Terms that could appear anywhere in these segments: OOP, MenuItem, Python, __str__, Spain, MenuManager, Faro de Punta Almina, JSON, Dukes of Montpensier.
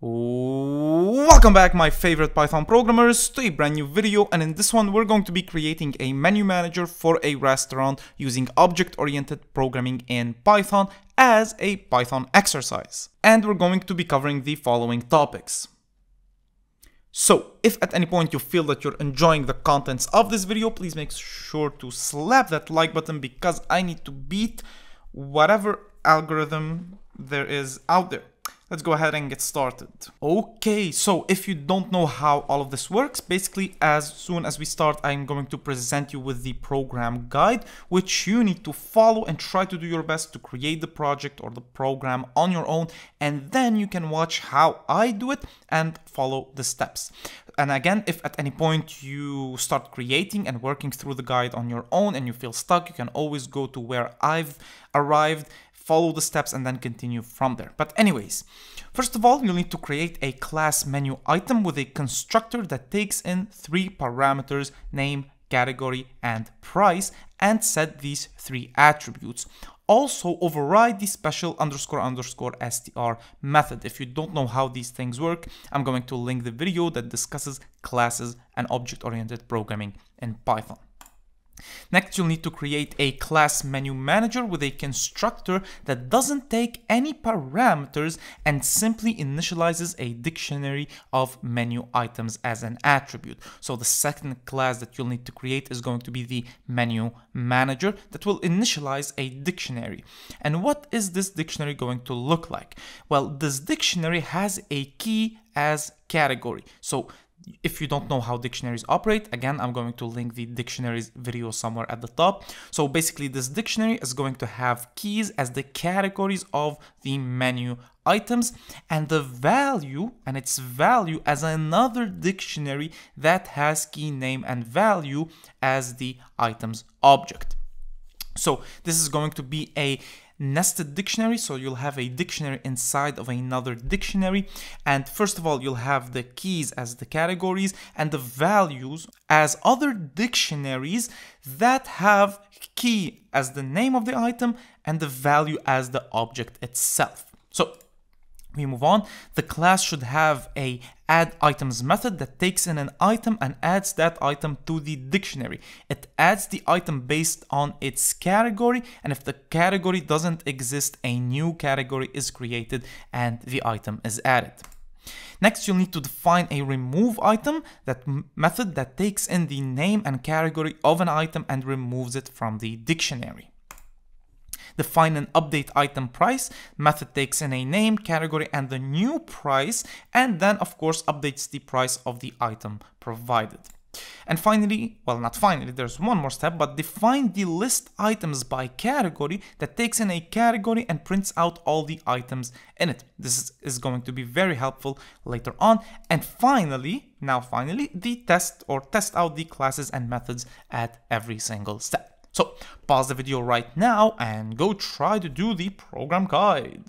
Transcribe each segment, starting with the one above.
Welcome back, my favorite Python programmers, to a brand new video, and in this one we're going to be creating a menu manager for a restaurant using object-oriented programming in Python as a Python exercise. And we're going to be covering the following topics. So, if at any point you feel that you're enjoying the contents of this video, please make sure to slap that like button because I need to beat whatever algorithm there is out there. Let's go ahead and get started. Okay, so if you don't know how all of this works, basically as soon as we start, I'm going to present you with the program guide, which you need to follow and try to do your best to create the project or the program on your own. And then you can watch how I do it and follow the steps. And again, if at any point you start creating and working through the guide on your own and you feel stuck, you can always go to where I've arrived, follow the steps, and then continue from there. But anyways, first of all, you'll need to create a class menu item with a constructor that takes in three parameters, name, category, and price, and set these three attributes. Also override the special __str method. If you don't know how these things work, I'm going to link the video that discusses classes and object-oriented programming in Python. Next, you'll need to create a class menu manager with a constructor that doesn't take any parameters and simply initializes a dictionary of menu items as an attribute. So the second class that you'll need to create is going to be the menu manager that will initialize a dictionary. And what is this dictionary going to look like? Well, this dictionary has a key as category. So if you don't know how dictionaries operate, again, I'm going to link the dictionaries video somewhere at the top. So basically this dictionary is going to have keys as the categories of the menu items and the value and its value as another dictionary that has key name and value as the items object. So this is going to be a nested dictionary, so you'll have a dictionary inside of another dictionary, and first of all you'll have the keys as the categories and the values as other dictionaries that have key as the name of the item and the value as the object itself. So we move on. The class should have a add items method that takes in an item and adds that item to the dictionary. It adds the item based on its category, and if the category doesn't exist, a new category is created and the item is added. Next, you'll need to define a remove item, that method that takes in the name and category of an item and removes it from the dictionary. Define an update item price method takes in a name, category, and the new price, and then of course updates the price of the item provided. And finally, well, not finally, there's one more step, but define the list items by category that takes in a category and prints out all the items in it. This is going to be very helpful later on. And finally, test out the classes and methods at every single step. So pause the video right now and go try to do the program guide.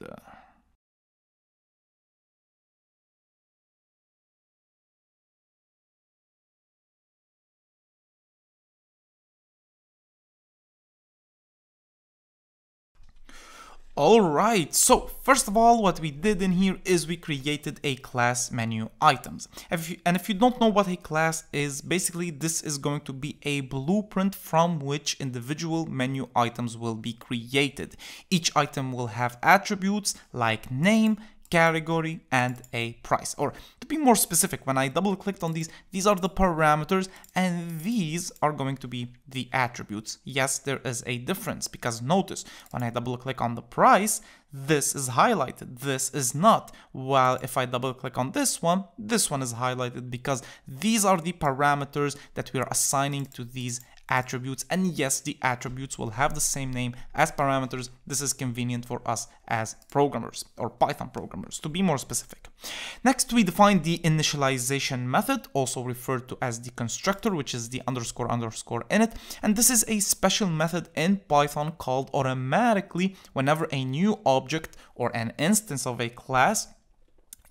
Alright, so first of all, what we did in here is we created a class menu items. And if you don't know what a class is, basically this is going to be a blueprint from which individual menu items will be created. Each item will have attributes like name, category, and a price. Or to be more specific, when I double clicked on these are the parameters and these are going to be the attributes. Yes, there is a difference because notice when I double click on the price, this is highlighted, this is not. While if I double click on this one is highlighted because these are the parameters that we are assigning to these attributes. And yes, the attributes will have the same name as parameters. This is convenient for us as programmers or Python programmers, to be more specific. Next, we define the initialization method, also referred to as the constructor, which is the __init. And this is a special method in Python called automatically whenever a new object or an instance of a class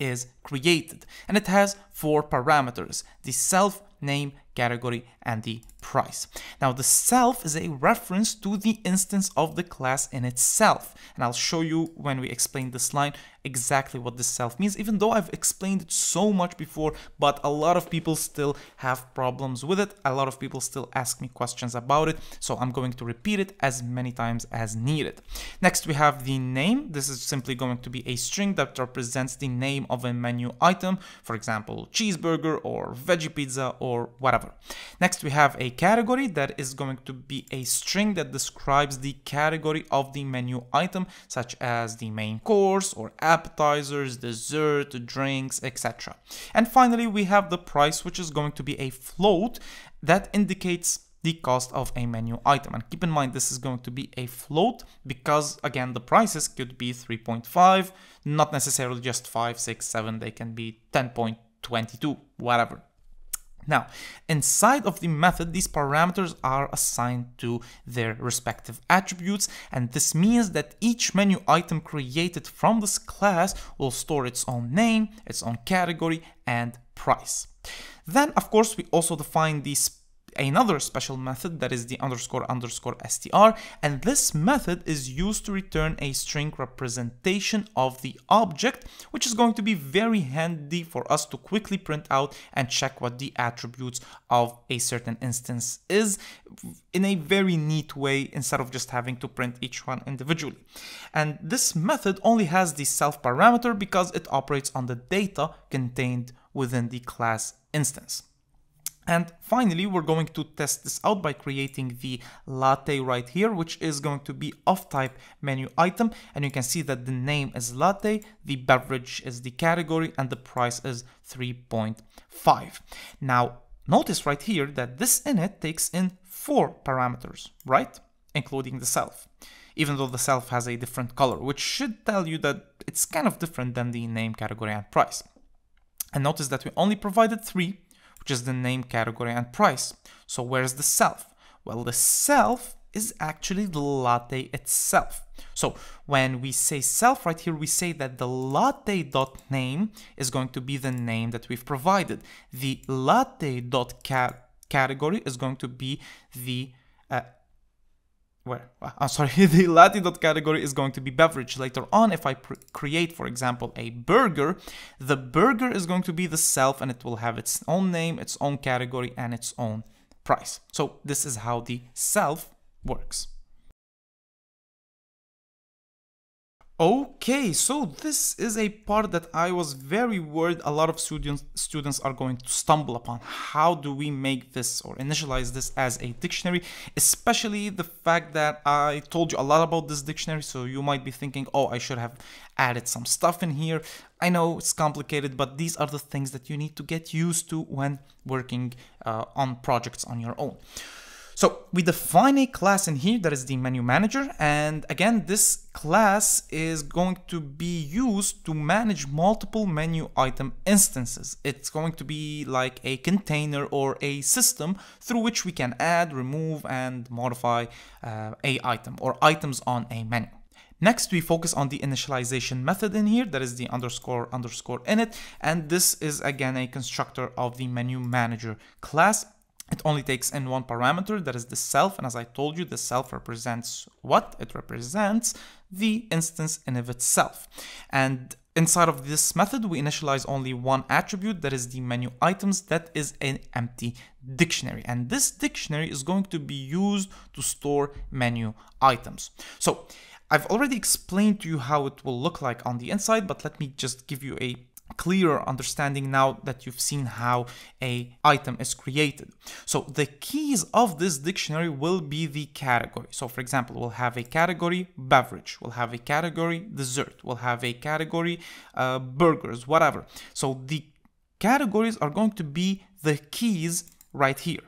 is created. And it has four parameters: the self, name, category, and the price. Now the self is a reference to the instance of the class in itself. And I'll show you when we explain this line exactly what this self means, even though I've explained it so much before, but a lot of people still have problems with it. A lot of people still ask me questions about it. So I'm going to repeat it as many times as needed. Next, we have the name. This is simply going to be a string that represents the name of a menu item, for example, cheeseburger or veggie pizza or whatever. Next, we have a category that is going to be a string that describes the category of the menu item, such as the main course or appetizers, dessert, drinks, etc. And finally, we have the price, which is going to be a float that indicates the cost of a menu item. And keep in mind, this is going to be a float because, again, the prices could be 3.5, not necessarily just 5, 6, 7, they can be 10.22, whatever. Now, inside of the method, these parameters are assigned to their respective attributes, and this means that each menu item created from this class will store its own name, its own category, and price. Then, of course, we also define another special method that is the __str, and this method is used to return a string representation of the object, which is going to be very handy for us to quickly print out and check what the attributes of a certain instance is in a very neat way, instead of just having to print each one individually. And this method only has the self parameter because it operates on the data contained within the class instance. And finally, we're going to test this out by creating the latte right here, which is going to be of type menu item. And you can see that the name is latte, the beverage is the category, and the price is 3.5. Now, notice right here that this init takes in 4 parameters, right? Including the self, even though the self has a different color, which should tell you that it's kind of different than the name, category, and price. And notice that we only provided 3, which is the name, category, and price. So where's the self? Well, the self is actually the latte itself. So when we say self right here, we say that the latte.name is going to be the name that we've provided. The latte.category is going to be the the latte.category is going to be beverage. Later on, if I create, for example, a burger, the burger is going to be the self, and it will have its own name, its own category, and its own price. So this is how the self works. Okay, so this is a part that I was very worried a lot of students are going to stumble upon. How do we make this or initialize this as a dictionary? Especially the fact that I told you a lot about this dictionary, so you might be thinking, oh, I should have added some stuff in here. I know it's complicated, but these are the things that you need to get used to when working on projects on your own. So we define a class in here that is the menu manager. And again, this class is going to be used to manage multiple menu item instances. It's going to be like a container or a system through which we can add, remove, and modify a item or items on a menu. Next, we focus on the initialization method in here, that is the __init. And this is again a constructor of the menu manager class. It only takes in 1 parameter, that is the self, and as I told you, the self represents what? It represents the instance in of itself. And inside of this method, we initialize only 1 attribute, that is the menu items, that is an empty dictionary. And this dictionary is going to be used to store menu items. So I've already explained to you how it will look like on the inside, but let me just give you a clearer understanding now that you've seen how a item is created. So the keys of this dictionary will be the category. So for example, we'll have a category beverage, we'll have a category dessert, we'll have a category burgers, whatever. So the categories are going to be the keys right here.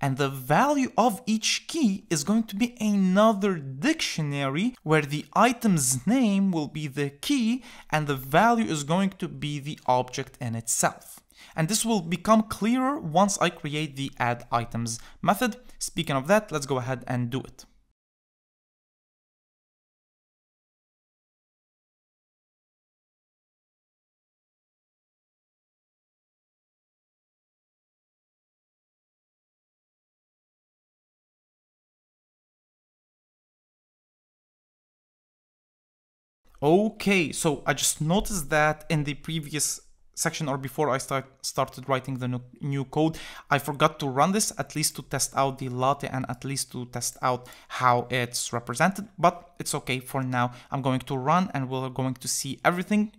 And the value of each key is going to be another dictionary where the item's name will be the key and the value is going to be the object in itself. And this will become clearer once I create the add items method. Speaking of that, let's go ahead and do it. Okay, so I just noticed that in the previous section, or before I started writing the new code, I forgot to run this, at least to test out the latte and at least to test out how it's represented, but it's okay for now. I'm going to run and we're going to see everything.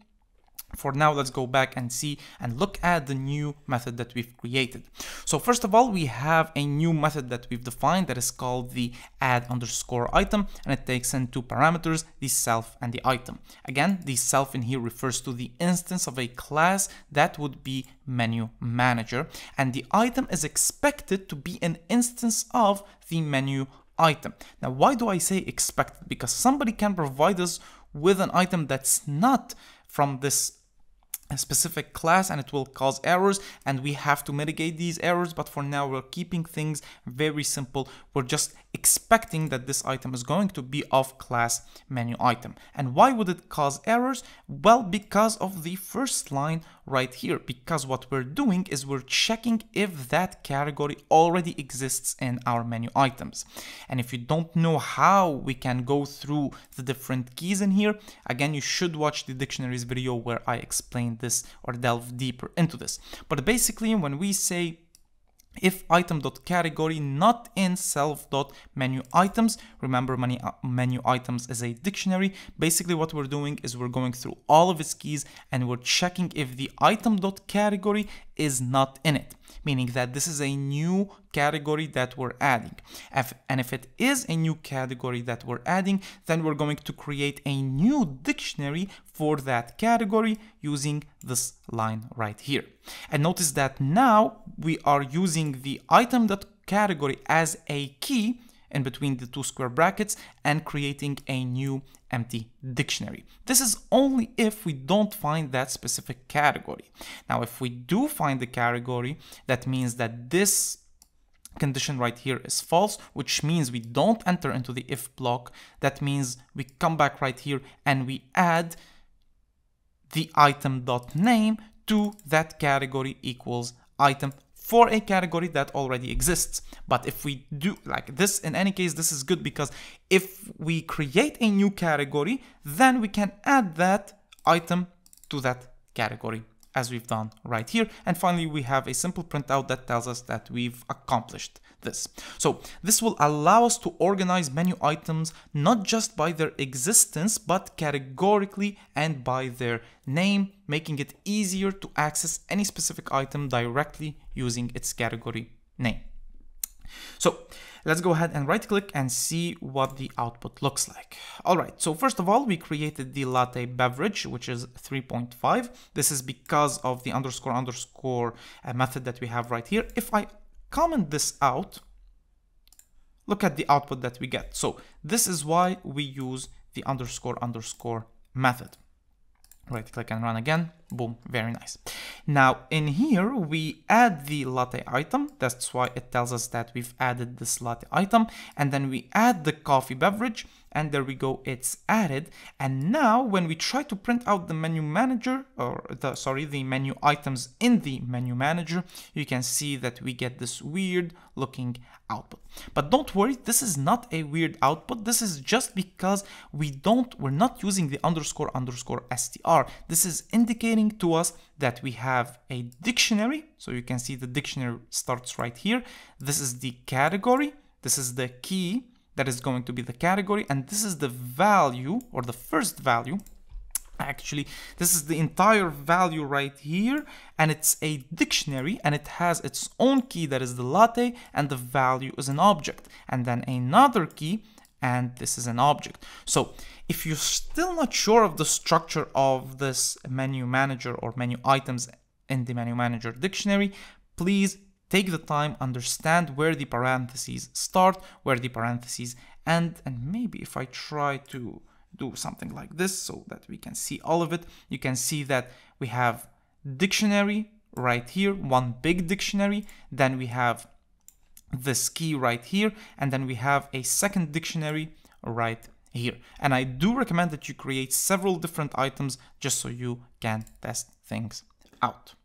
For now, let's go back and see and look at the new method that we've created. So first of all, we have a new method that we've defined that is called the add_item, and it takes in two parameters, the self and the item. Again, the self in here refers to the instance of a class that would be menu manager, and the item is expected to be an instance of the menu item. Now, why do I say expected? Because somebody can provide us with an item that's not from this specific class, and it will cause errors, and we have to mitigate these errors. But for now, we're keeping things very simple. We're just expecting that this item is going to be of class menu item. And why would it cause errors? Well, because of the first line right here, because what we're doing is we're checking if that category already exists in our menu items. And if you don't know how we can go through the different keys in here, again, you should watch the dictionaries video where I explained this or delve deeper into this. But basically, when we say if item.category not in self.menuItems, remember menu items is a dictionary, basically what we're doing is we're going through all of its keys and we're checking if the item.category is not in it, meaning that this is a new category that we're adding. And if it is a new category that we're adding, then we're going to create a new dictionary for that category using this line right here. And notice that now we are using the item.category as a key in between the two square brackets and creating a new empty dictionary. This is only if we don't find that specific category. Now, if we do find the category, that means that this condition right here is false, which means we don't enter into the if block. That means we come back right here and we add the item.name to that category equals item for a category that already exists. But if we do like this, in any case, this is good, because if we create a new category, then we can add that item to that category as we've done right here. And finally, we have a simple printout that tells us that we've accomplished this. So this will allow us to organize menu items, not just by their existence, but categorically and by their name, making it easier to access any specific item directly using its category name. So let's go ahead and right click and see what the output looks like. All right, so first of all, we created the latte beverage, which is 3.5. this is because of the __, method that we have right here. If I comment this out, look at the output that we get. So this is why we use the __, method. Right click and run again. Boom, very nice. Now in here, we add the latte item. That's why it tells us that we've added this latte item. And then we add the coffee beverage, and there we go, it's added. And now when we try to print out the menu manager, or the menu items in the menu manager, you can see that we get this weird looking output. But don't worry, this is not a weird output. This is just because we're not using the __str. This is indicating to us that we have a dictionary. So you can see the dictionary starts right here. This is the category. This is the key that is going to be the category, and this is the value, or the first value. Actually, this is the entire value right here, and it's a dictionary, and it has its own key that is the latte, and the value is an object, and then another key, and this is an object. So if you're still not sure of the structure of this menu manager or menu items in the menu manager dictionary, please take the time, understand where the parentheses start, where the parentheses end, and maybe if I try to do something like this so that we can see all of it, you can see that we have dictionary right here, one big dictionary, then we have this key right here, and then we have a second dictionary right here. And I do recommend that you create several different items just so you can test things out.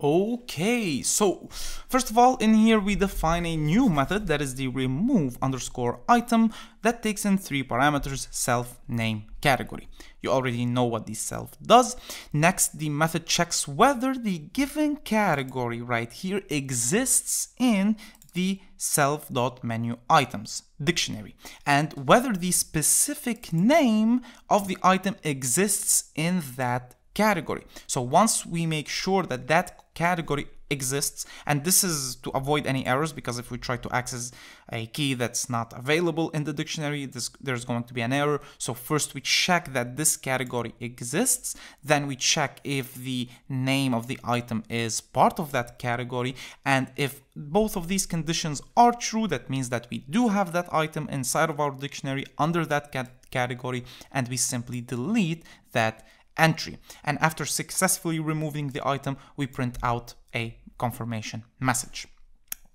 Okay, so first of all, in here we define a new method that is the remove underscore item that takes in three parameters: self, name, category. You already know what the self does. Next, the method checks whether the given category right here exists in the self.menu items dictionary, and whether the specific name of the item exists in that category. So once we make sure that that category exists, and this is to avoid any errors, because if we try to access a key that's not available in the dictionary, there's going to be an error. So first we check that this category exists, then we check if the name of the item is part of that category, and if both of these conditions are true, that means that we do have that item inside of our dictionary under that category, and we simply delete that entry. And after successfully removing the item, we print out a confirmation message.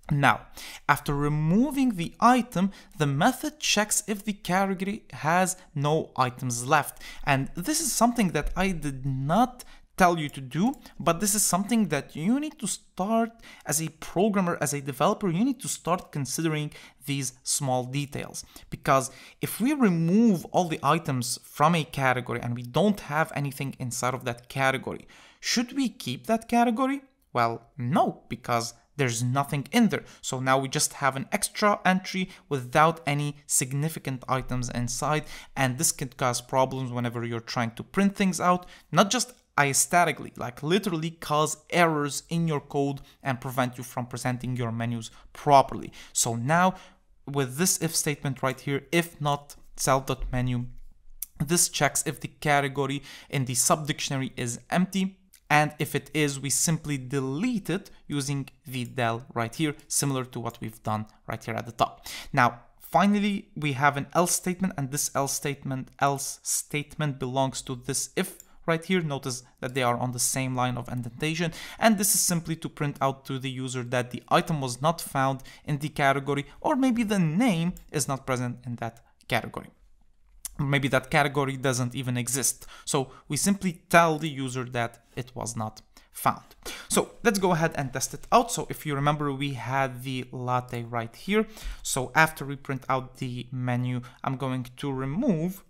Now, after removing the item, the method checks if the category has no items left. And this is something that I did not tell you to do, but this is something that you need to start as a programmer, as a developer, you need to start considering these small details. Because if we remove all the items from a category and we don't have anything inside of that category, should we keep that category? Well, no, because there's nothing in there. So now we just have an extra entry without any significant items inside, and this can cause problems whenever you're trying to print things out, not just statically, like literally cause errors in your code and prevent you from presenting your menus properly. So now with this if statement right here, if not self.menu, this checks if the category in the subdictionary is empty, and if it is, we simply delete it using the del right here, similar to what we've done right here at the top. Now finally, we have an else statement, and this else statement belongs to this if right here. Notice that they are on the same line of indentation, and this is simply to print out to the user that the item was not found in the category, or maybe the name is not present in that category. Maybe that category doesn't even exist. So we simply tell the user that it was not found. So let's go ahead and test it out. So if you remember, we had the latte right here. So after we print out the menu, I'm going to remove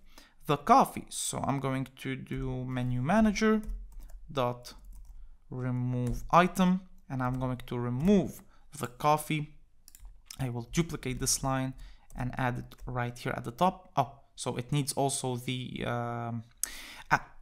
the coffee. So I'm going to do menu manager dot remove item, and I'm going to remove the coffee. I will duplicate this line and add it right here at the top. Oh, so it needs also the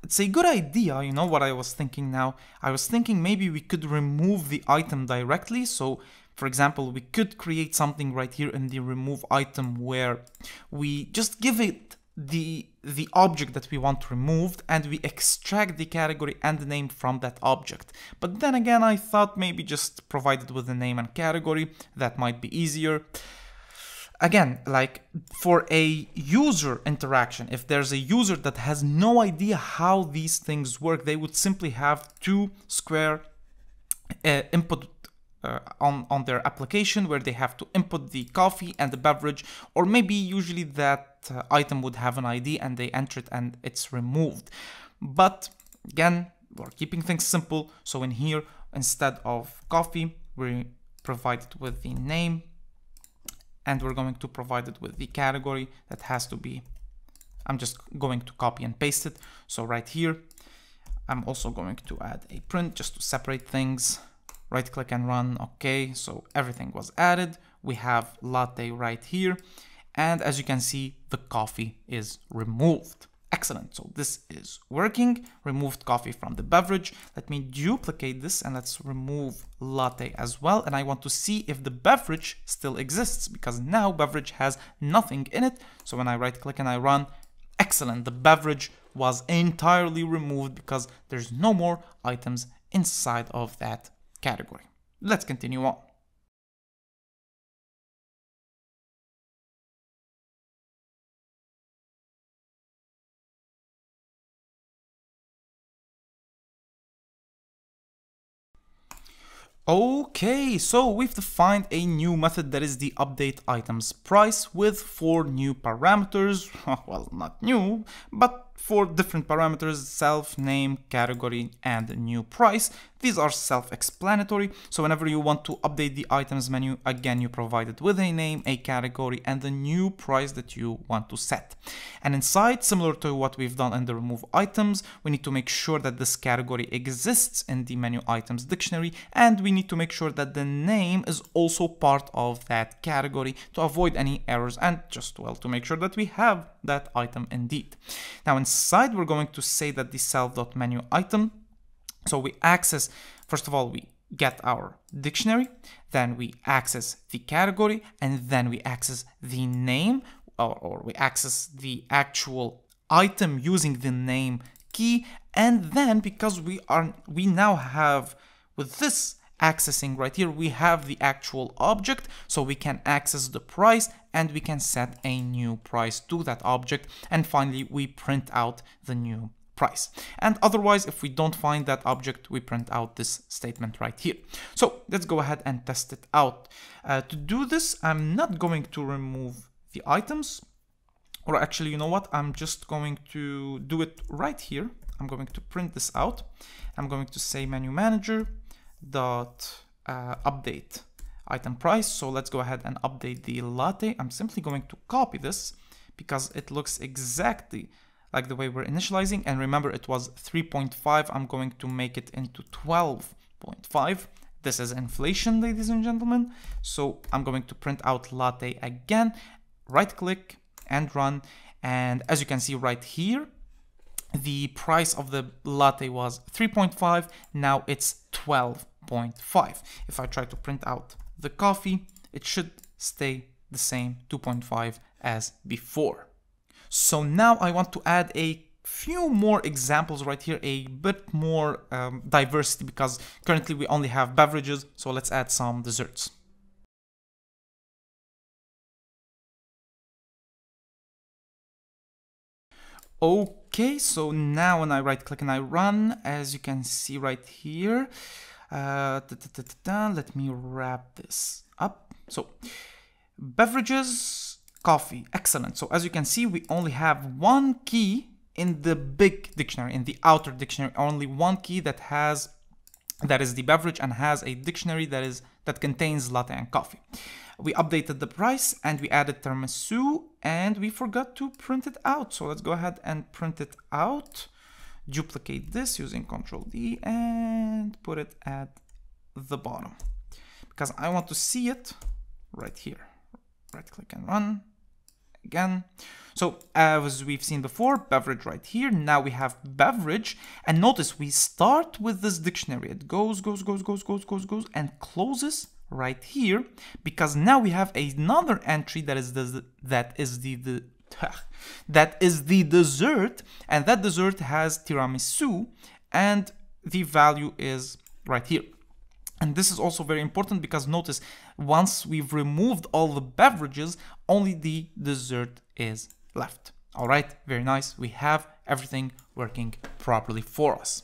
it's a good idea, you know what I was thinking now? I was thinking maybe we could remove the item directly. So for example, we could create something right here in the remove item where we just give it the object that we want removed, and we extract the category and the name from that object. But then again, I thought maybe just provide it with the name and category, that might be easier. Again, like for a user interaction, if there's a user that has no idea how these things work, they would simply have two square input on their application where they have to input the coffee and the beverage, or maybe usually that item would have an ID and they enter it and it's removed. But again, we're keeping things simple. So in here, instead of coffee, we provide it with the name, and we're going to provide it with the category that has to be, I'm just going to copy and paste it. So right here, I'm also going to add a print just to separate things. Right click and run. Okay, so everything was added. We have latte right here, and as you can see, the coffee is removed. Excellent. So this is working. Removed coffee from the beverage. Let me duplicate this and let's remove latte as well. And I want to see if the beverage still exists, because now beverage has nothing in it. So when I right click and I run, excellent, the beverage was entirely removed because there's no more items inside of that category. Let's continue on. Okay, so we've defined a new method that is the update items price with four new parameters. Well, not new, but 4 different parameters: self, name, category, and new price. These are self-explanatory, so whenever you want to update the items menu, again, you provide it with a name, a category, and the new price that you want to set. And inside, similar to what we've done in the remove items, we need to make sure that this category exists in the menu items dictionary, and we need to make sure that the name is also part of that category to avoid any errors and just, well, to make sure that we have that item indeed. Now inside, we're going to say that the self.menu item, so we access, first of all, we get our dictionary, then we access the category, and then we access the name, or we access the actual item using the name key. And then, because we now have, with this accessing right here, we have the actual object, so we can access the price and we can set a new price to that object. And finally, we print out the new price. And otherwise, if we don't find that object, we print out this statement right here. So let's go ahead and test it out. To do this, I'm not going to remove the items, or actually, you know what? I'm just going to do it right here. I'm going to print this out. I'm going to say menu manager dot update item price. So let's go ahead and update the latte. I'm simply going to copy this because it looks exactly like the way we're initializing. And remember, it was 3.5. I'm going to make it into 12.5. This is inflation, ladies and gentlemen. So I'm going to print out latte again, right click and run. And as you can see right here, the price of the latte was 3.5. Now it's 12.5. If I try to print out the coffee, it should stay the same, 2.5 as before. So now I want to add a few more examples right here, a bit more diversity, because currently we only have beverages. So let's add some desserts. Okay, so now when I right click and I run, as you can see right here, let me wrap this up. So beverages, coffee, excellent. So as you can see, we only have one key in the big dictionary, in the outer dictionary, only one key that has, that is the beverage, and has a dictionary that is, that contains latte and coffee. We updated the price and we added tiramisu, and we forgot to print it out. So let's go ahead and print it out, duplicate this using Control D and put it at the bottom because I want to see it right here. Right click and run again. So as we've seen before, beverage right here. Now we have beverage, and notice we start with this dictionary. It goes and closes right here, because now we have another entry that is the dessert, and that dessert has tiramisu, and the value is right here. And this is also very important because notice, once we've removed all the beverages, only the dessert is left. All right, very nice. We have everything working properly for us.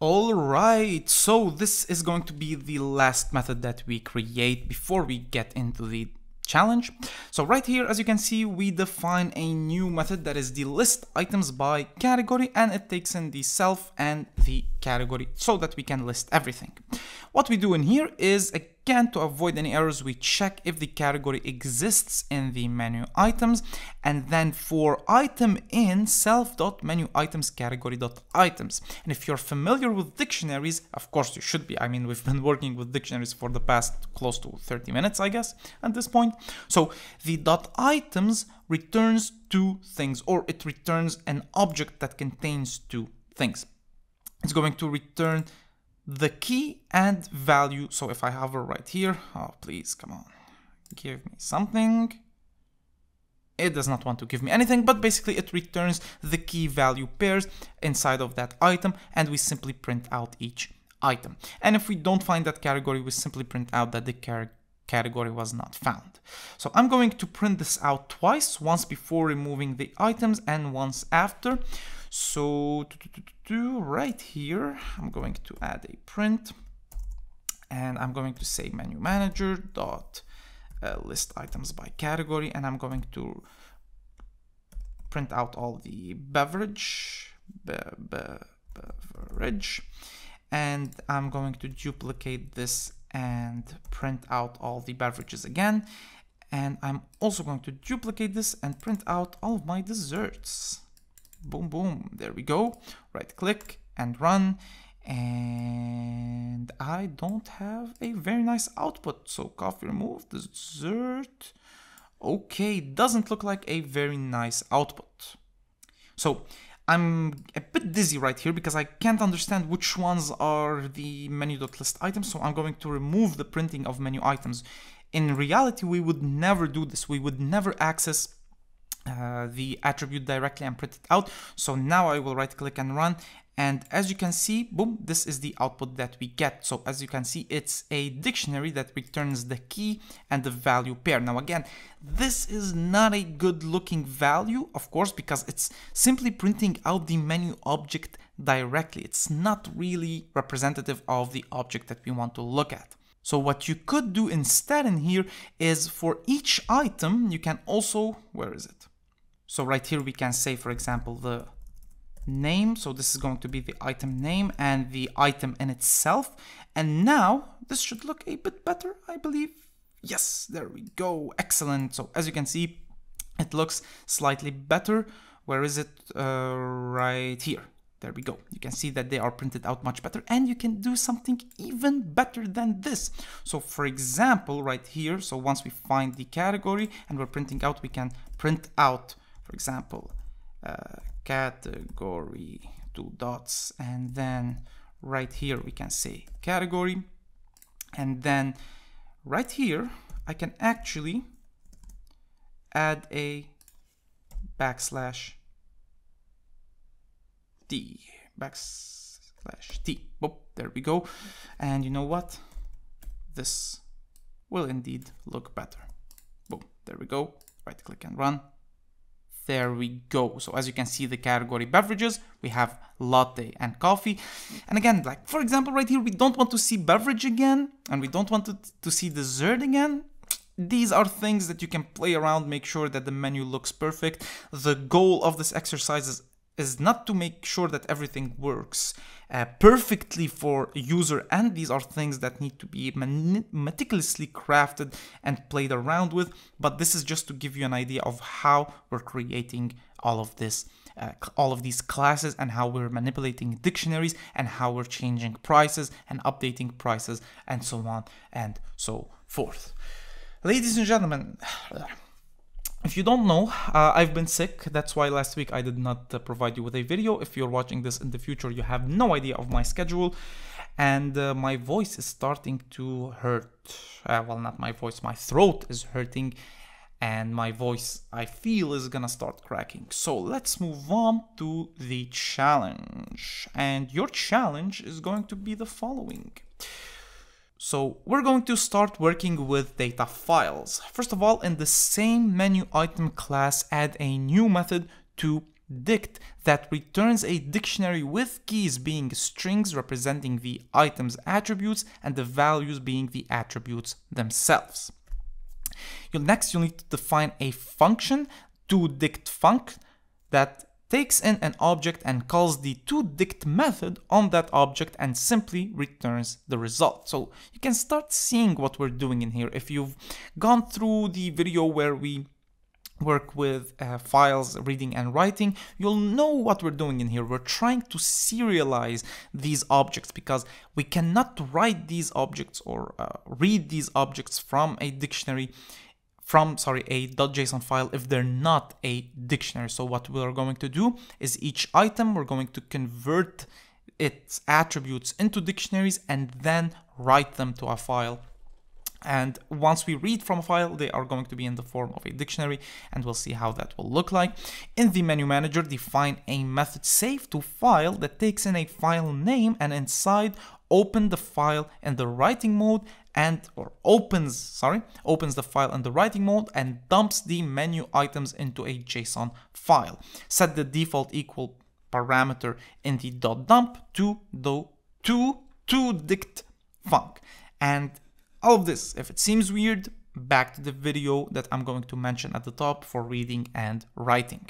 All right, so this is going to be the last method that we create before we get into the challenge. So right here, as you can see, we define a new method that is the list items by category, and it takes in the self and the category so that we can list everything. What we do in here is, again, to avoid any errors, we check if the category exists in the menu items, and then for item in, self.menu items category.items. And if you're familiar with dictionaries, of course you should be. I mean, we've been working with dictionaries for the past close to 30 minutes, I guess, at this point. So the .items returns two things, or it returns an object that contains two things. It's going to return the key and value. So if I hover right here, oh, please, come on, give me something. It does not want to give me anything, but basically it returns the key value pairs inside of that item, and we simply print out each item. And if we don't find that category, we simply print out that the category was not found. So I'm going to print this out twice, once before removing the items and once after. So right here, I'm going to add a print and I'm going to say menu manager dot list items by category, and I'm going to print out all the beverage, and I'm going to duplicate this and print out all the beverages again. And I'm also going to duplicate this and print out all of my desserts. Boom, boom, there we go. Right click and run. And I don't have a very nice output. So coffee removed, dessert. Okay, doesn't look like a very nice output. So I'm a bit dizzy right here because I can't understand which ones are the menu.list items. So I'm going to remove the printing of menu items. In reality, we would never do this. We would never access the attribute directly and print it out. So now I will right click and run. And as you can see, boom, this is the output that we get. So as you can see, it's a dictionary that returns the key and the value pair. Now again, this is not a good looking value, of course, because it's simply printing out the menu object directly. It's not really representative of the object that we want to look at. So what you could do instead in here is for each item, you can also, where is it? So right here, we can say, for example, the name. So this is going to be the item name and the item in itself. And now this should look a bit better, I believe. Yes, there we go. Excellent. So as you can see, it looks slightly better. Where is it? Right here. There we go. You can see that they are printed out much better, and you can do something even better than this. So for example, right here, so once we find the category and we're printing out, we can print out, for example, category, 2 dots, and then right here, we can say category. And then right here, I can actually add a backslash T, backslash T. Boop, there we go. And you know what? This will indeed look better. Boom, there we go. Right click and run. There we go. So as you can see, the category beverages, we have latte and coffee. And again, like for example, right here, we don't want to see beverage again, and we don't want to see dessert again. These are things that you can play around, make sure that the menu looks perfect. The goal of this exercise is not to make sure that everything works perfectly for user, and these are things that need to be meticulously crafted and played around with, but this is just to give you an idea of how we're creating all of this, all of these classes, and how we're manipulating dictionaries, and how we're changing prices and updating prices, and so on and so forth. Ladies and gentlemen, if you don't know, I've been sick. That's why last week I did not provide you with a video. If you're watching this in the future, you have no idea of my schedule. And my voice is starting to hurt. Well, not my voice, my throat is hurting. And my voice, I feel, is gonna start cracking. So let's move on to the challenge. And your challenge is going to be the following. So we're going to start working with data files. First of all, in the same menu item class, add a new method to dict that returns a dictionary with keys being strings representing the item's attributes and the values being the attributes themselves. Next, you'll need to define a function, toDictFunc, that takes in an object and calls the toDict method on that object and simply returns the result. So you can start seeing what we're doing in here. If you've gone through the video where we work with files, reading and writing, you'll know what we're doing in here. We're trying to serialize these objects because we cannot write these objects or read these objects from a dictionary, a .json file if they're not a dictionary. So what we're going to do is each item, we're going to convert its attributes into dictionaries and then write them to a file. And once we read from a file, they are going to be in the form of a dictionary, and we'll see how that will look like. In the menu manager, define a method save to file that takes in a file name, and inside open the file in the writing mode opens the file in the writing mode and dumps the menu items into a JSON file. Set the default equal parameter in the .dump to toDictFunc. and all of this. If it seems weird, back to the video that I'm going to mention at the top for reading and writing.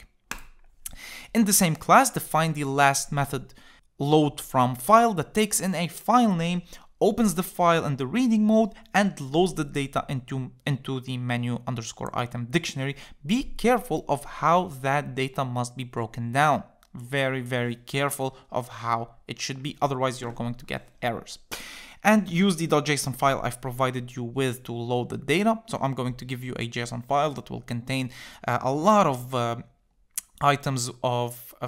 In the same class, define the last method load from file that takes in a file name, opens the file in the reading mode, and loads the data into the menu underscore item dictionary. Be careful of how that data must be broken down. Very, very careful of how it should be, otherwise you're going to get errors. And use the .json file I've provided you with to load the data. So I'm going to give you a JSON file that will contain a lot of items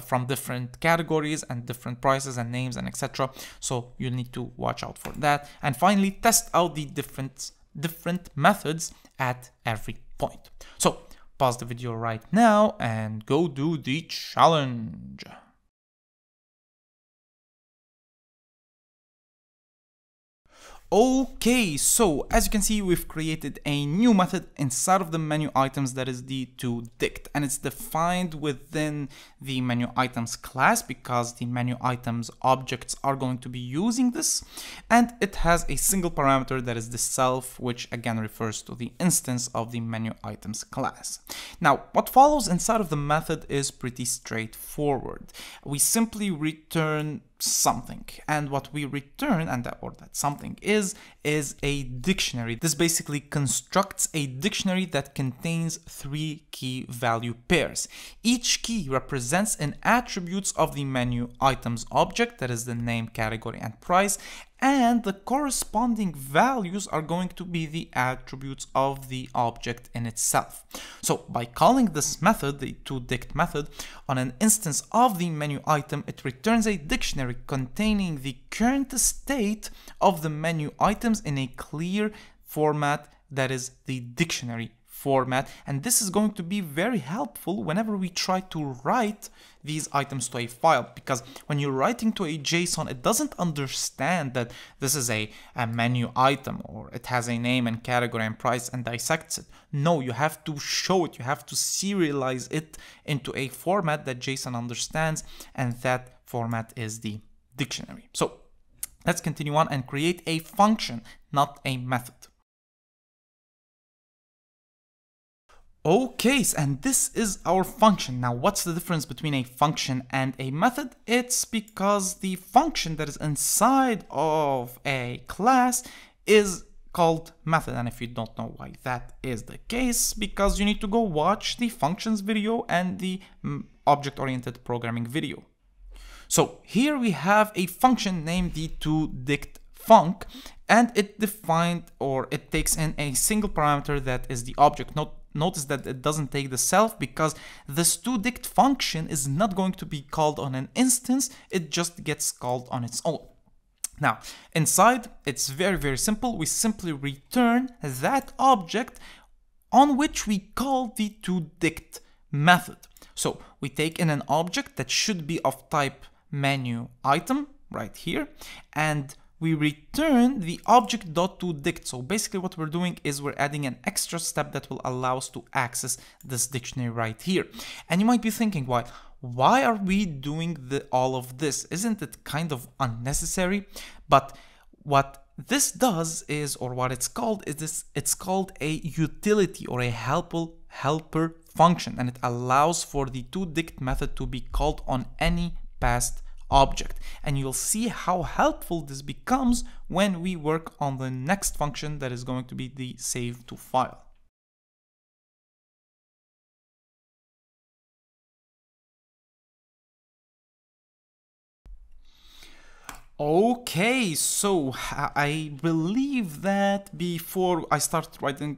from different categories and different prices and names and etc. So you need to watch out for that. And finally, test out the different methods at every point. So pause the video right now and go do the challenge. Okay, so as you can see, we've created a new method inside of the menu items that is the toDict, and it's defined within the menu items class because the menu items objects are going to be using this, and it has a single parameter that is the self, which again refers to the instance of the menu items class. Now, what follows inside of the method is pretty straightforward. We simply return something, and what we return and that something is a dictionary. This basically constructs a dictionary that contains 3 key value pairs. Each key represents an attributes of the menu items object, that is the name, category, and price, and the corresponding values are going to be the attributes of the object in itself. So by calling this method, the toDict method, on an instance of the menu item, it returns a dictionary containing the current state of the menu items in a clear format, that is the dictionary format, and this is going to be very helpful whenever we try to write these items to a file, because when you're writing to a JSON, it doesn't understand that this is a menu item, or it has a name and category and price and dissects it. No, you have to show it, you have to serialize it into a format that JSON understands, and that format is the dictionary. So let's continue on and create a function, not a method. Okay, and this is our function. Now, what's the difference between a function and a method? It's because the function that is inside of a class is called method. And if you don't know why that is the case, because you need to go watch the functions video and the object-oriented programming video. So here we have a function named the toDict func, and it defined, or it takes in a single parameter that is the object. Notice that it doesn't take the self, because this toDict function is not going to be called on an instance, it just gets called on its own. Now, inside, it's very, very simple. We simply return that object on which we call the toDict method. So we take in an object that should be of type menu item right here, and we return the object.toDict. So basically what we're doing is we're adding an extra step that will allow us to access this dictionary right here. And you might be thinking, why are we doing all of this? Isn't it kind of unnecessary? But what this does is, or what it's called, is this, it's called a utility or a helper function, and it allows for the toDict method to be called on any past object. And you'll see how helpful this becomes when we work on the next function, that is going to be the save to file. Okay, so I believe that before I start writing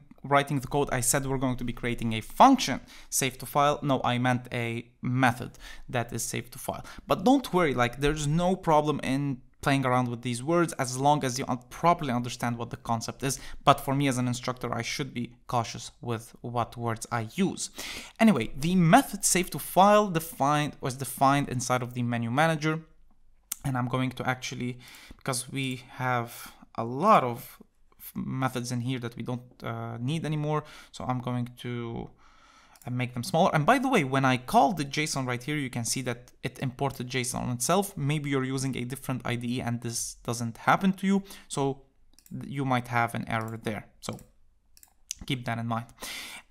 the code, I said we're going to be creating a function, save to file. No, I meant a method that is save to file. But don't worry, like, there's no problem in playing around with these words as long as you properly understand what the concept is. But for me as an instructor, I should be cautious with what words I use. Anyway, the method save to file was defined inside of the menu manager. And I'm going to actually, because we have a lot of methods in here that we don't need anymore, so I'm going to make them smaller. And by the way, when I call the JSON right here, you can see that it imported JSON on itself. Maybe you're using a different IDE and this doesn't happen to you, so you might have an error there. So keep that in mind.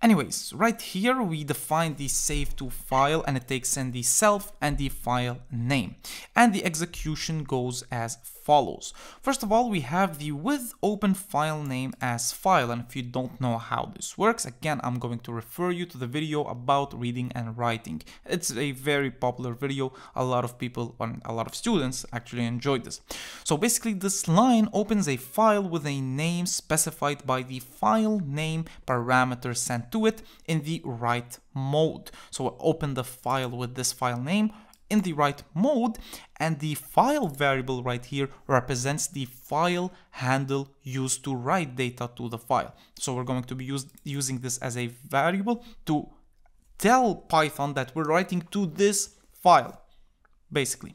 Anyways, right here, we define the save to file, and it takes in the self and the file name. And the execution goes as follows. First of all, we have the with open file name as file. And if you don't know how this works, again, I'm going to refer you to the video about reading and writing. It's a very popular video. A lot of people and a lot of students actually enjoyed this. So basically, this line opens a file with a name specified by the file name parameter sent to it in the write mode. So I open the file with this file name in the write mode, and the file variable right here represents the file handle used to write data to the file. So we're going to be using this as a variable to tell Python that we're writing to this file, basically.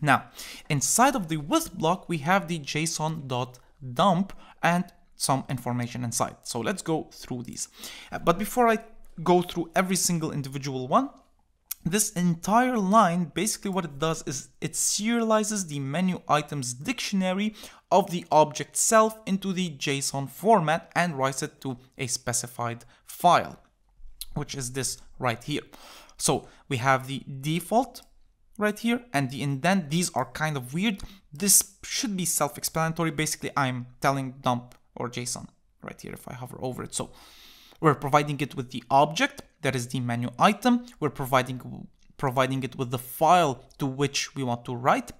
Now, inside of the with block, we have the json.dump and some information inside. So let's go through these. But before I go through every single individual one, this entire line, basically what it does is it serializes the menu items dictionary of the object self into the JSON format and writes it to a specified file, which is this right here. So we have the default right here and the indent. These are kind of weird. This should be self-explanatory. Basically, I'm telling dump or JSON right here if I hover over it. So we're providing it with the object, that is the menu item. We're providing it with the file to which we want to write.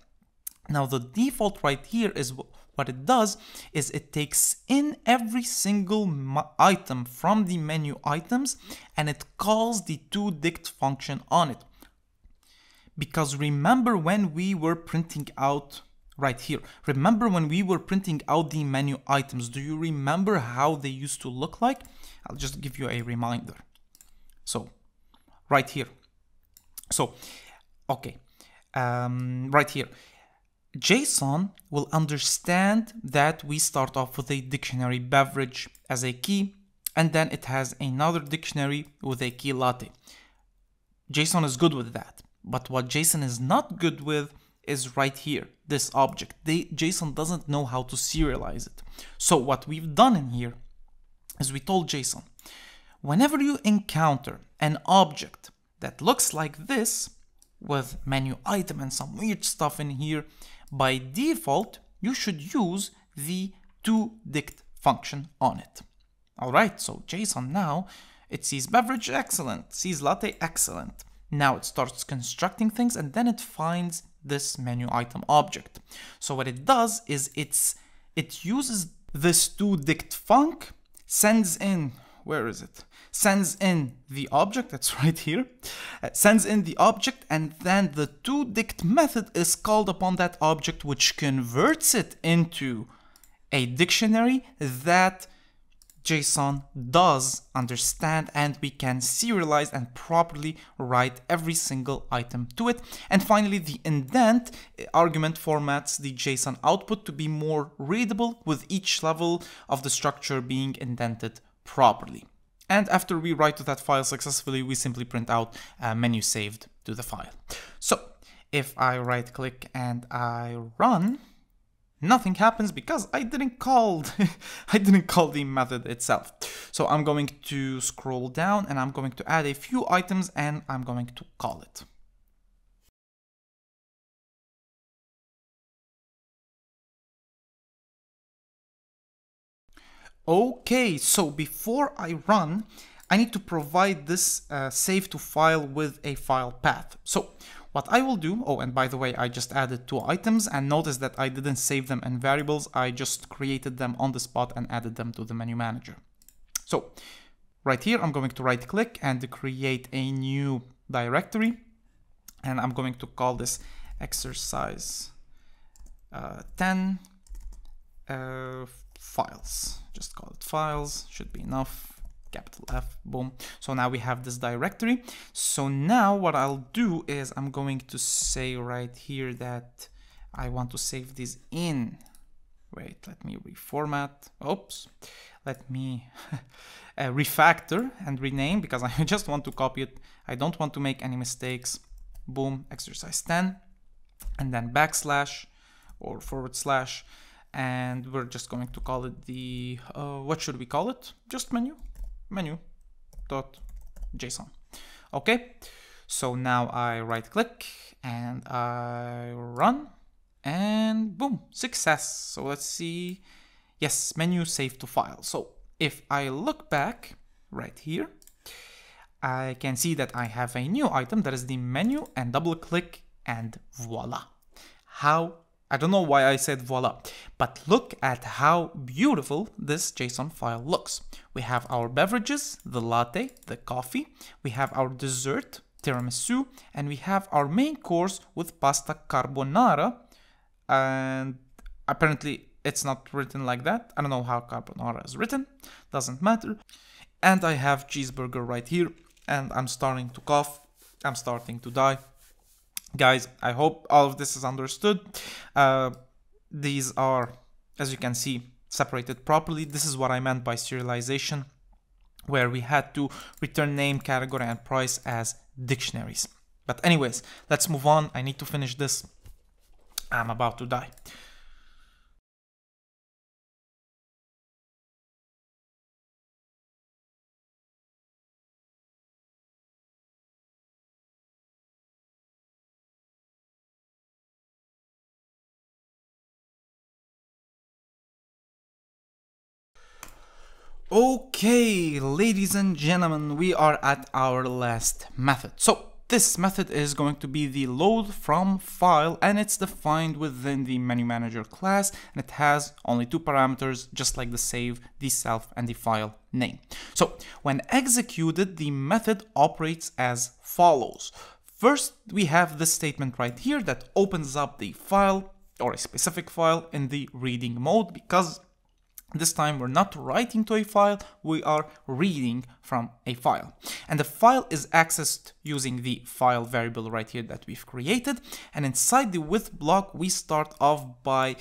Now the default right here is what it does is it takes in every single item from the menu items and it calls the toDict function on it. Because remember when we were printing out right here. Remember when we were printing out the menu items, do you remember how they used to look like? I'll just give you a reminder. So right here. So, okay, right here. JSON will understand that we start off with a dictionary beverage as a key, and then it has another dictionary with a key latte. JSON is good with that. But what JSON is not good with is right here, this object. JSON doesn't know how to serialize it. So what we've done in here is we told JSON, whenever you encounter an object that looks like this with menu item and some weird stuff in here, by default, you should use the toDict function on it. All right, so JSON now, it sees beverage, excellent, sees latte, excellent. Now it starts constructing things and then it finds this menu item object. So what it does is it uses this toDict func, sends in, where is it? Sends in the object, that's right here, sends in the object, and then the toDict method is called upon that object, which converts it into a dictionary that JSON does understand, and we can serialize and properly write every single item to it. And finally, the indent argument formats the JSON output to be more readable, with each level of the structure being indented properly. And after we write to that file successfully, we simply print out a menu saved to the file. So if I right click and I run, nothing happens because I didn't call the method itself. So I'm going to scroll down and I'm going to add a few items and I'm going to call it. Okay, so before I run, I need to provide this save to file with a file path. So what I will do, oh, and by the way, I just added two items and notice that I didn't save them in variables. I just created them on the spot and added them to the menu manager. So right here, I'm going to right click and create a new directory. And I'm going to call this exercise 10 files. Just call it files, should be enough. Capital F, boom. So now we have this directory. So now what I'll do is I'm going to say right here that I want to save this in. Wait, let me reformat. Oops. Let me refactor and rename because I just want to copy it. I don't want to make any mistakes. Boom, exercise 10, and then backslash or forward slash and we're just going to call it the, what should we call it? Just menu.json. Okay, so now I right click and I run and boom, success. So let's see. Yes, menu save to file. So if I look back right here, I can see that I have a new item that is the menu, and double click and voila. How, I don't know why I said voila, but look at how beautiful this JSON file looks. We have our beverages, the latte, the coffee, we have our dessert, tiramisu, and we have our main course with pasta carbonara, and apparently it's not written like that. I don't know how carbonara is written, doesn't matter. And I have cheeseburger right here, and I'm starting to cough, I'm starting to die. Guys, I hope all of this is understood. These are, as you can see, separated properly. This is what I meant by serialization, where we had to return name, category, and price as dictionaries. But anyways, let's move on. I need to finish this. I'm about to die. Okay, ladies and gentlemen, we are at our last method. So this method is going to be the load from file, and it's defined within the menu manager class, and it has only two parameters, just like the save, the self, and the file name. So when executed, the method operates as follows. First, we have this statement right here that opens up the file, or a specific file, in the reading mode, because this time we're not writing to a file, we are reading from a file. And the file is accessed using the file variable right here that we've created. And inside the with block, we start off by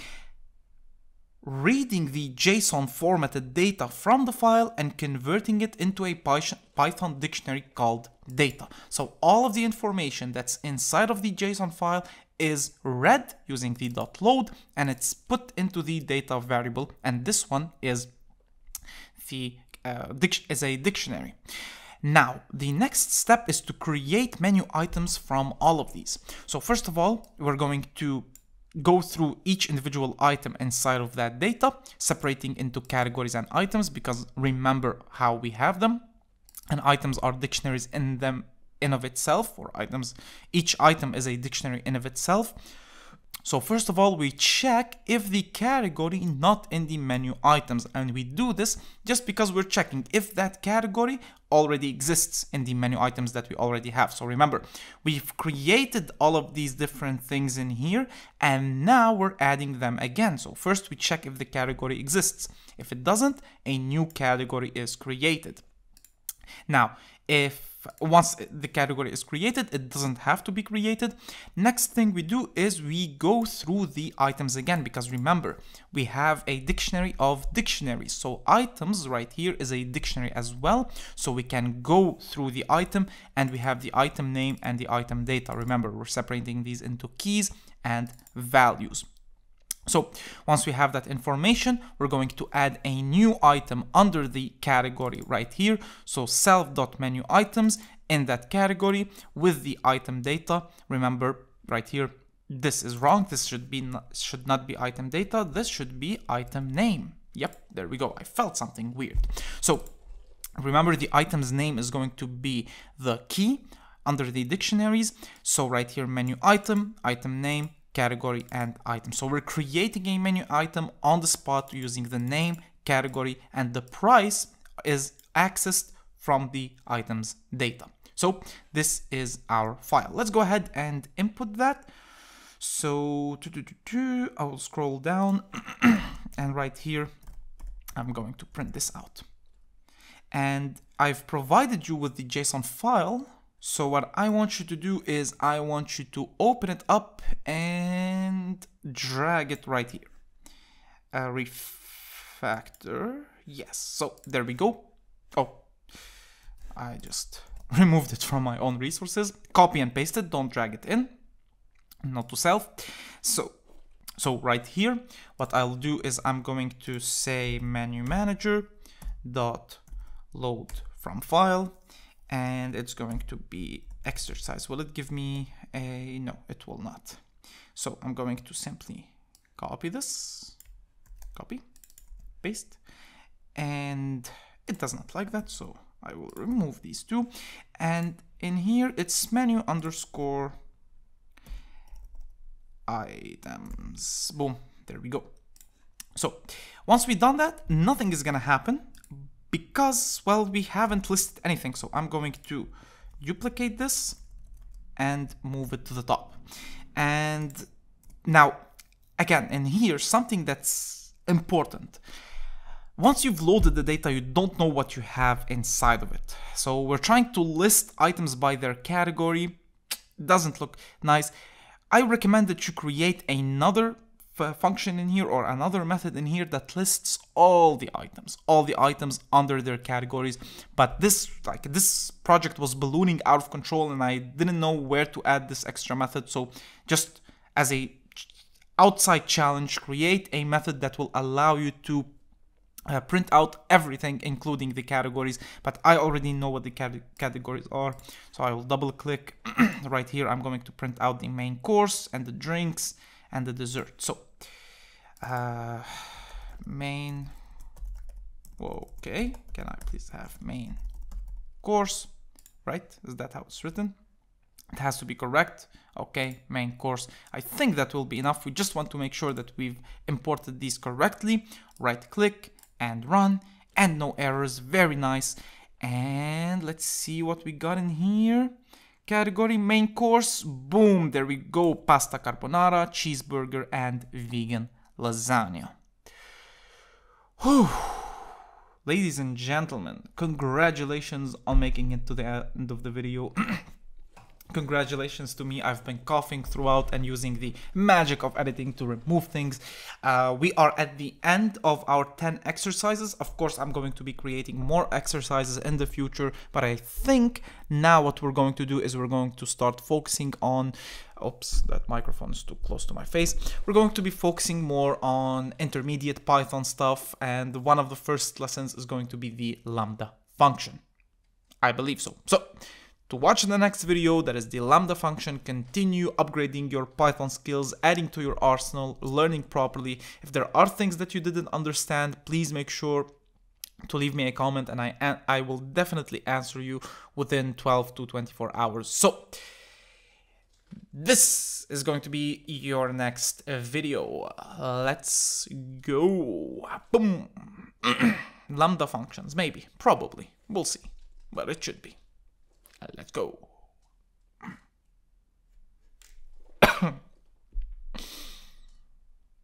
reading the JSON formatted data from the file and converting it into a Python dictionary called data. So all of the information that's inside of the JSON file is read using the .load, and it's put into the data variable, and this one is the a dictionary. Now, the next step is to create menu items from all of these. So first of all, we're going to go through each individual item inside of that data, separating into categories and items, because remember how we have them, and items are dictionaries in them in of itself, or items, each item is a dictionary in of itself. So first of all, we check if the category is not in the menu items, and we do this just because we're checking if that category already exists in the menu items that we already have. So remember, we've created all of these different things in here, and now we're adding them again. So first we check if the category exists. If it doesn't, a new category is created. Now, if once the category is created, it doesn't have to be created. Next thing we do is we go through the items again, because remember, we have a dictionary of dictionaries. So items right here is a dictionary as well. So we can go through the item, and we have the item name and the item data. Remember, we're separating these into keys and values. So once we have that information, we're going to add a new item under the category right here. So self.menu items in that category with the item data. Remember right here, this is wrong. This should not be item data. This should be item name. Yep, there we go. I felt something weird. So remember, the item's name is going to be the key under the dictionaries. So right here, menu item, item name, category, and item. So we're creating a menu item on the spot using the name, category, and the price is accessed from the items data. So this is our file. Let's go ahead and input that. So I will scroll down and right here, I'm going to print this out. And I've provided you with the JSON file. So what I want you to do is I want you to open it up and drag it right here. Refactor, yes. So there we go. Oh, I just removed it from my own resources. Copy and paste it, don't drag it in. Not to self. So So right here, what I'll do is I'm going to say menu manager dot load from file, and it's going to be exercise. Will it give me a, no, it will not. So I'm going to simply copy this, copy, paste, and it does not like that. So I will remove these two. And in here, it's menu underscore items. Boom, there we go. So once we've done that, nothing is gonna happen because, well, we haven't listed anything. So I'm going to duplicate this and move it to the top. And now, again, in here, something that's important. Once you've loaded the data, you don't know what you have inside of it. So we're trying to list items by their category. Doesn't look nice. I recommend that you create another function in here or another method in here that lists all the items under their categories. But this, like, this project was ballooning out of control and I didn't know where to add this extra method. So just as a outside challenge, create a method that will allow you to print out everything, including the categories. But I already know what the categories are, so I will double click right here. I'm going to print out the main course and the drinks and the dessert. So main, okay, can I please have main course, right? Is that how it's written? It has to be correct. Okay, main course. I think that will be enough. We just want to make sure that we've imported these correctly. Right click and run, and no errors. Very nice. And let's see what we got in here. Category main course. Boom, there we go. Pasta carbonara, cheeseburger, and vegan lasagna. Whew. Ladies and gentlemen, congratulations on making it to the end of the video. Congratulations to me. I've been coughing throughout and using the magic of editing to remove things. We are at the end of our 10 exercises. Of course, I'm going to be creating more exercises in the future, but I think now what we're going to do is we're going to start focusing on, oops, that microphone is too close to my face. We're going to be focusing more on intermediate Python stuff, and one of the first lessons is going to be the lambda function. I believe so. So, to watch the next video, that is the lambda function, continue upgrading your Python skills, adding to your arsenal, learning properly. If there are things that you didn't understand, please make sure to leave me a comment and I will definitely answer you within 12 to 24 hours. So this is going to be your next video. Let's go. Boom. Lambda functions, maybe, probably, we'll see, but it should be. Let's go.